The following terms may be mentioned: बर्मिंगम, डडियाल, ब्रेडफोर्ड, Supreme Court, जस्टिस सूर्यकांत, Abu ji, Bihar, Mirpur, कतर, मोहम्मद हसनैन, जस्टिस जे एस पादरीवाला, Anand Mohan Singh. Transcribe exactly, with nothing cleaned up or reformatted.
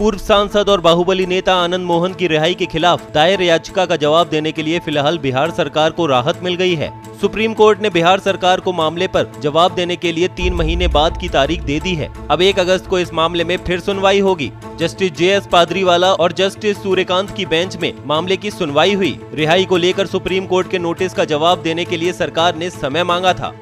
पूर्व सांसद और बाहुबली नेता आनंद मोहन की रिहाई के खिलाफ दायर याचिका का जवाब देने के लिए फिलहाल बिहार सरकार को राहत मिल गई है। सुप्रीम कोर्ट ने बिहार सरकार को मामले पर जवाब देने के लिए तीन महीने बाद की तारीख दे दी है। अब एक अगस्त को इस मामले में फिर सुनवाई होगी। जस्टिस जे एस पादरीवाला और जस्टिस सूर्यकांत की बेंच में मामले की सुनवाई हुई। रिहाई को लेकर सुप्रीम कोर्ट के नोटिस का जवाब देने के लिए सरकार ने समय मांगा था।